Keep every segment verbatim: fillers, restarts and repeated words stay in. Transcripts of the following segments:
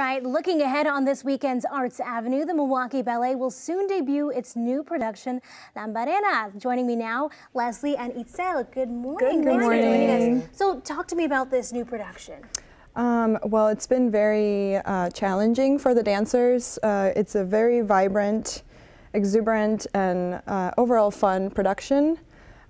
right, looking ahead on this weekend's Arts Avenue, the Milwaukee Ballet will soon debut its new production, Lambarena. Joining me now, Leslie and Itzel. Good morning. Good morning. Thanks for joining us. So talk to me about this new production. Um, well, it's been very uh, challenging for the dancers. Uh, it's a very vibrant, exuberant, and uh, overall fun production,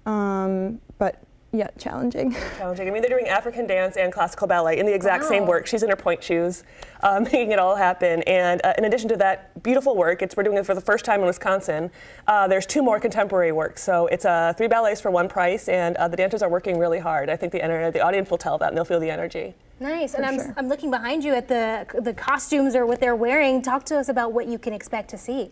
um, but yeah, challenging. Challenging. I mean, they're doing African dance and classical ballet in the exact wow. same work. She's in her point shoes, uh, making it all happen. And uh, in addition to that beautiful work, it's, we're doing it for the first time in Wisconsin. Uh, there's two more contemporary works. So it's uh, three ballets for one price, and uh, the dancers are working really hard. I think the, energy, the audience will tell that, and they'll feel the energy. Nice. And I'm, sure. I'm looking behind you at the, the costumes or what they're wearing. Talk to us about what you can expect to see.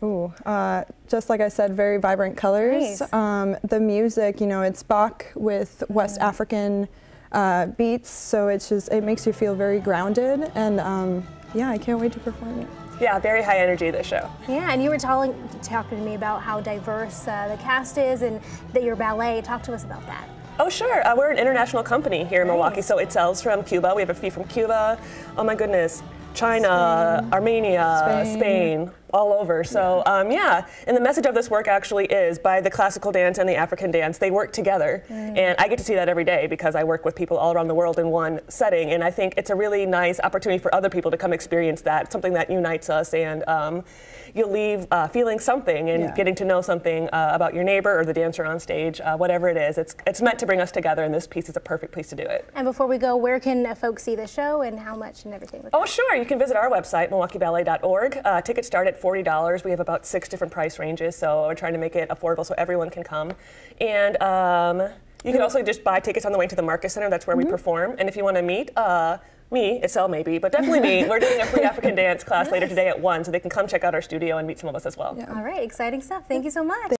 Ooh, uh, just like I said, very vibrant colors. Nice. Um, the music, you know, it's Bach with West mm. African uh, beats, so it's just, it makes you feel very grounded, and um, yeah, I can't wait to perform it. Yeah, very high energy, this show. Yeah, and you were telling, talking to me about how diverse uh, the cast is and that your ballet. Talk to us about that. Oh, sure. Uh, we're an international company here in nice. Milwaukee, so it sells from Cuba. We have a fee from Cuba. Oh, my goodness. China, Spain, Armenia, Spain. Spain, all over. So yeah. Um, yeah, and the message of this work actually is by the classical dance and the African dance, they work together. Mm. And I get to see that every day because I work with people all around the world in one setting. And I think it's a really nice opportunity for other people to come experience that, it's something that unites us. And um, you'll leave uh, feeling something and yeah. getting to know something uh, about your neighbor or the dancer on stage, uh, whatever it is. It's, it's meant to bring us together, and this piece is a perfect piece to do it. And before we go, where can uh, folks see the show and how much and everything? Oh, sure. You can visit our website, milwaukee ballet dot org. Uh, tickets start at forty dollars. We have about six different price ranges, so we're trying to make it affordable so everyone can come. And um, you can also just buy tickets on the way to the Marcus Center. That's where mm-hmm. we perform. And if you want to meet uh, me, Itzel maybe, but definitely me, we're doing a free African dance class nice. Later today at one, so they can come check out our studio and meet some of us as well. Yeah. All right, exciting stuff. Thank you so much.